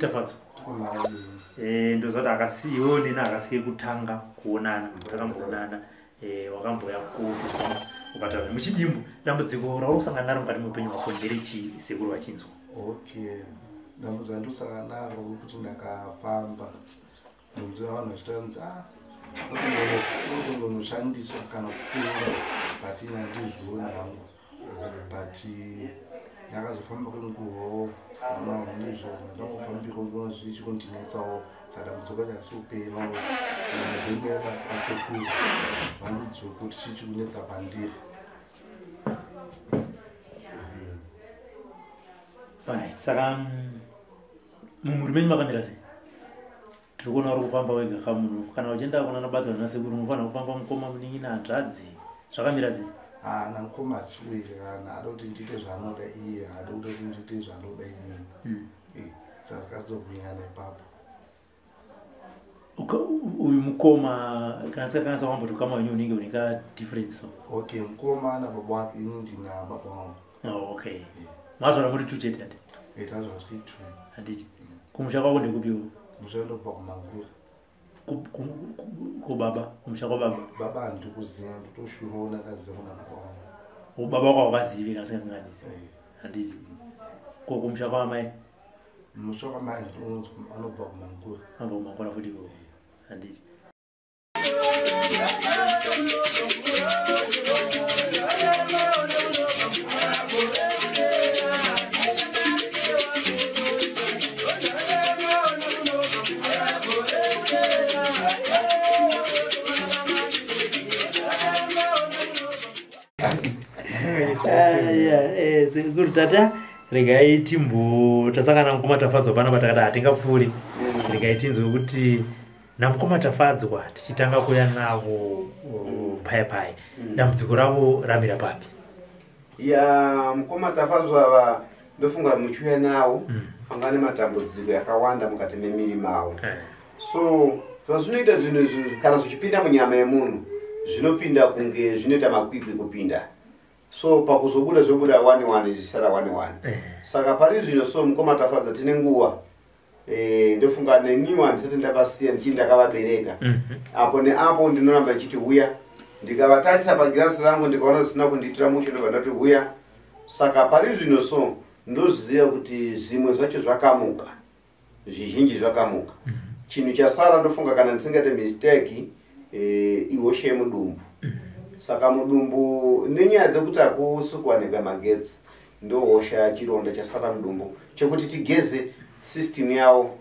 Tafadzwa ndozati akasiione na akasiye kutanga kuonana kutamboonana wakamboya kuona ukatawe muchidimbo dambudziko rausangana naro mukati mupenyu wakondere chi Sekuru Achapola. Okay, dambudziko ndosangana naro kuti ndakafamba ndinzwa vanhu zvitanza unoshandiswa kana kuona patina ndizvona hangu pati ndakazofamba kwemukuho mama ndizvo ndakufambira zvichikontinetsawo sadamudzoka dzatsoupema ndingeya asekuru vanudzoka tichichikunetsa pandiri pane saka mumuri menyu makamira sei tiri kuona uri kufamba wega kamunhu kana uchienda kuna nabadzana nasekuru mufanira kufamba mukoma muningi naadzadzi zvakamira sei ana ngoma tswiri kana adoti ndite zvanoda iye adoti ndite zvanoda iye saka dzobwinya nepapa uyu mukoma kana tsaka saamba tukama wenyu ninge unika difference. Okay, mukoma na baba wake ini ndina baba wangu. Okay, mazvara muri tuchete ati eta zvati tu ati kumusha kwako ndekupiwo mushando pa kumangura ku baba umshako baba ndikuziva ndotoshuona kazivona kwa baba kwa bazivi kasenganisa handiti ko kumshako amai mushako amai ndonzo anobva kumangura anobva futi ko handiti Sekuru tata regaiti mbo tasangana mukoma Tafadzwa pana patakata hatingapfuuri regaitinzwe kuti namukoma Tafadzwa tichitanga kuya navo paipai dambudziko ravo ramira papi ya mukoma Tafadzwa va ndofunga muchuya nawo angane matambudziko yakawanda mukati memiri mawo so tozvinoita zvinhu kana zvichipinda munyama yemunhu zvinopinda kunge zvinoita makwikwi kupinda so pakuzobuda zobuda wani zisara wani saka pari zvino so mukoma Tafadzwa tine nguwa ndofunga neniwa ndisati ndavasiya ndichii ndakavabereka apo neapo ndinoramba ichiti uya ndikavatarisa pagirasi rangu ndikaona zvisina kundiitira mucho ndobva ndati uya saka pari zvino so ndoziziva kuti zvimwe zvacho zvakamuka zvizhinji zvakamuka chinhu chasara ndofunga kana ndisingaite mistake iwoshe mudumbu saka mudumbu nenyaya dzekuti akusukwa nega magetsi ndohosha chironda chasara mudumbu chekuti tigeze system yawo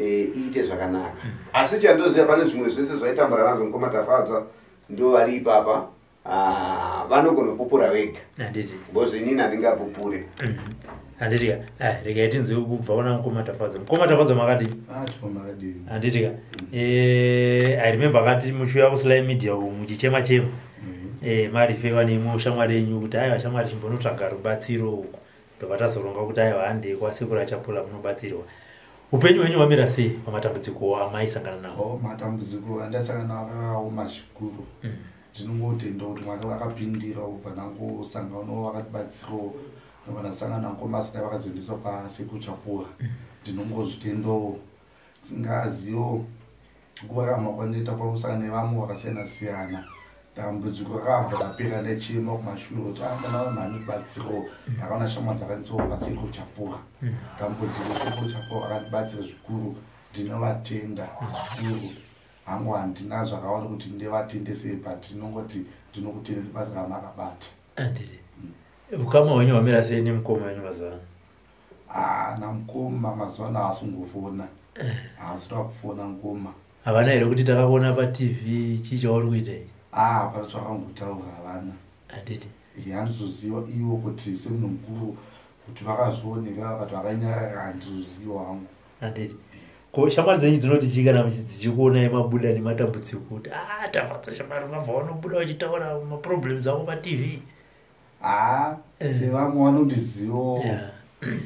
iite zvakanaka asi chandoziva pane zvimwe zvese zvaitamburana nazvo mukoma Tafadzwa ndo vari ipapa vanogonopupura vega because inini handingapupure handiti regaitinzwe kubvaona mukoma Tafadzwa makadii handiti I remember kati muchuya kuSly Media muchichema mari fewa nemo shamwari yenyu kuti aiwa shamwari chimbonotsvaga rubatsiro uku ndobva tazoronga kuti aiwa handi kwaSekuru Achapola munobatsirwa. Upenyu hwenyu hwamira sei pamatambudziko amaisangana nawo? Matambudziko andasangana nawo akawo mazvikuru ndinongotenda kuti mwaka wakapindira ubva nangosanga uno wakatibatsiro vanasangana nkomasika vakazoendeswa kwaSekuru Achapola ndinongozvitendawo singaziwo kuvakamwakwanoita kwakusangana nevamwe vakasiyana-siyana dambudziko rakabva rapera nechema kumashure kuti andana vanhubatsiro akaona shama dzakadzoka kwaSekuru Achapola dambudziko Sekuru Achapola akatibatsira zvikuru ndinovatenda zvikuru hangu handina zvakaona kuti ndivatendesei but ndinongoti ndinokutendei basa ramakabata. Ukama hwenyu hwamira sei nemukoma wenyu mazuva ano? Namukoma mazuva ano haasingofona haasiri kufona ngoma havana here kuti takakuona paTV chii chauri kuita ichi? Pana zvakangutaura havana handizoziva iwo kuti semunhu mukuru kuti vakazvioneka vakati vakanyarara handizoziva hangu handiti ko shamwari dzenyu dzinoti chii kana muchidzichikuonai mabuda nematambudziko kuti Tafadzwa shamwari ungabva wanobuda uchitaura maproblems ako paTV? Sevamwe vanondizivo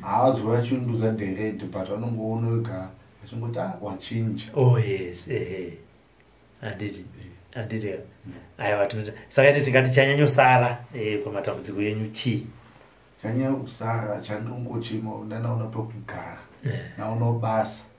havaziva vachindudza direct but vanongooneka vachingoti wachinja. Handiti aiwa tinoti saka ine tingati chanyanyosara pamatambudziko yenyu chii chanyanya kusara chandongochema ndanaona pekugara na unobasa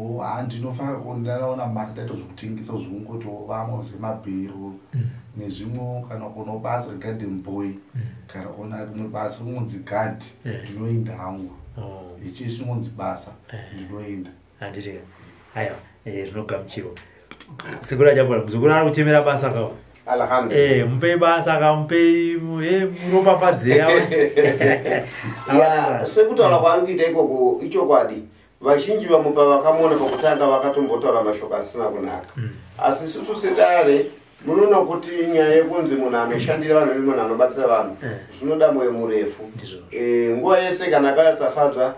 o handinofanira kuonana market zvokutengesa zvungoto vamwe zvemabhero nezvimwe kana kunobasa garden boy kana ona kunobasa munzi guard ndinoenda hangu ichisi munzi basa ndinoenda handiti aiwa zvinogamchiro Sekuru Achapola muzukuru ari kuchemera basa kawo alhamdulillah mupe basa ka mupe muropapadzea awa sekutaura kwari kuita ikoko ichokwadi vazhinji vamupa vakamona pakutanga vakatombotaura mashoka asina kunaka asi isusu sedare munoona kuti nyaya yekunzi munhu anoshandira vanhu vemunhu anobatsira vanhu zvinoda mwoyo murefu nguva yese kana akaya Tafadzwa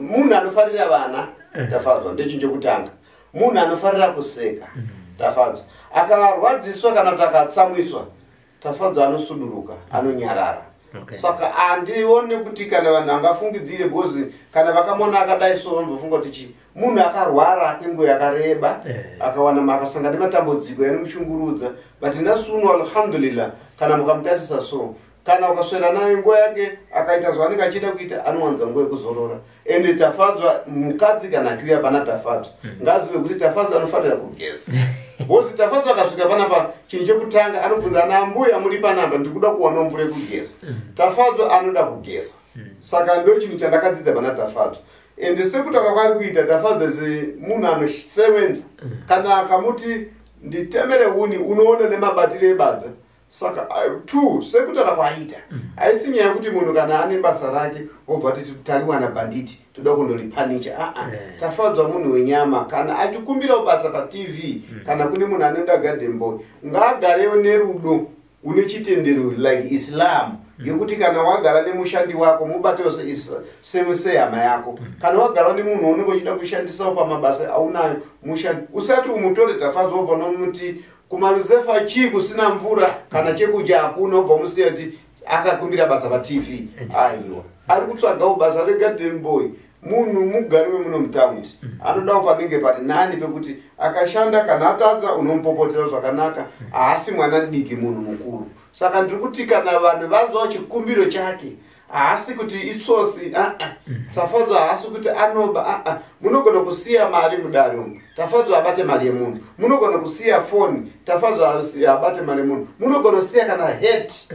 munhu anofarira vana Tafadzwa ndechekutanga munhu anofarira kuseka Tafadzwa akarwadziswa kana kuti akatsamwiswa Tafadzwa anosuduruka anonyarara saka andione kuti kana vanhu angafungidzire bhozi kana vakamona akadai so vombofunga kuti chi munhu akarwara akenguya akareba akawana makasanga nematambudziko yanomushungurudza but nasuno alhamdulillah kana mukamutatisa so kana ukaswera naye nguva yake akaita zvaanenge achida kuita anowanza nguva yekuzorora ende Tafadzwa mukadzi kana achiuya pana Tafadzwa ngazive kuti Tafadzwa anofanira kugesa bhozi Tafadzwa akasvika panapa chinhu chekutanga anobvunza ana mbuya muri panapa ndikuda kuwana mvura yekugesa Tafadzwa anoda kugesa saka ndo chinhu chandakadzidza pana Tafadzwa ende sekutaura kwaari kuita Tafadzwa semunhu anosevenza kana akamuti nditemere huni unoona nemabatiro ebadza saka tu sekutaura kwaita haisi nyaya kuti munhu kana ane basa rake obva titariwana banditi toda kundoripanisha Tafadzwa munhu wenyama kana achikumbira basa pa TV kana kune munhu anoenda garden boy ngaagarewo nerudo une chitendero like Islam yekuti kana wagara nemushandi wako mubatewo sehama yako kana wagara nemunhu unenge uchida kushandisawo pamabasa aunayo mushandi usati umutore Tafadzwa obva nomuti kumaruzefa chi kusina mvura kana chekuja hakuna obva musiya kuti akakumbira basa pa TV aiwa ari kutsvagawo basa regarden boy munhu mugari wemuno mutaundi anodawo panenge pari nani pekuti akashanda kana atadza unomupopotera zvakanaka haasi mwana diki munhu mukuru saka ndiri kuti kana vanhu vanzwa chikumbiro chake haasi kuti isosi Tafadzwa haasi kuti anoba munogona kusiya mari mudare umu Tafadzwa abate mari yemunhu munogona kusiya foni Tafadzwa abate mari yemunhu munogona kusiya kana heti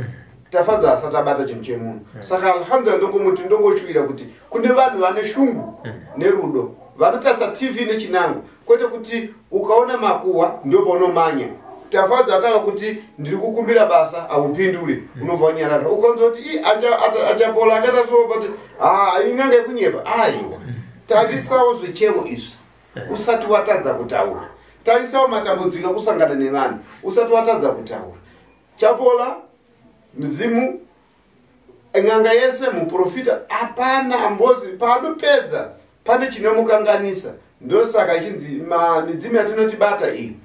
Tafadzwa asati abata chinhu chemunhu saka alhamdulillah ndongoti ndongoshuvira kuti kune vanhu vane shungu nerudo vanotasa TV nechinango kwete kuti ukaona makuwa ndio paunomanya Tafadzwa atala kuti ndiri kukumbira basa aupindure unobva wanyarara ukonzwa kuti Achapola akata so but ingange kunyepa aiwa tarisawo zvichemo izvi usati watadza kutaura tarisawo matambudziko kusangana nevanhu usati watadza kutaura Chapola mzimu nganga yese muprofita apana ambozi panopedza pane chinomukanganisa ndosaka chinzi midzimu yatinotibata iyi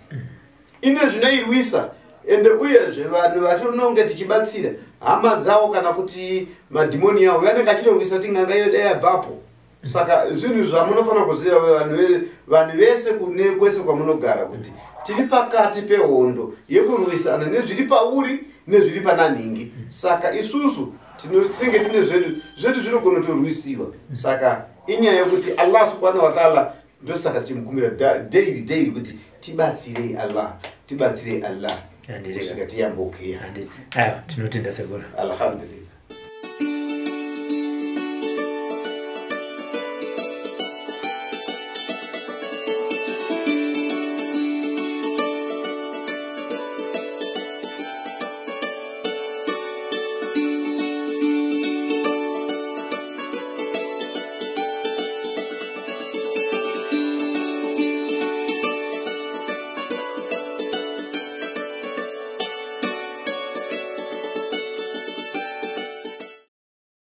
ine zvinoirwisa ende uyezve vanhu vatinonge tichibatsira hama dzavo kana kuti madhimoni yavo vanenge achitorwisa kuti nganga yoda yabhapo saka zvinhu zvamunofanira kuziva vanhu vese kune kwese kwamunogara kuti tiri pakati pehondo yekurwisana nezviri pauri nezviri pananhingi saka isusu tinosinge tine zvedu zvinogona kutorwisiwa saka inyaya yekuti Allah subhanahu wa ta'ala ndosaka tichimukumbira daily kuti tibatsirei Allah tibatsirei Allah ndosaka tiyambokea aiwa tinotenda sekuru alhamdulillah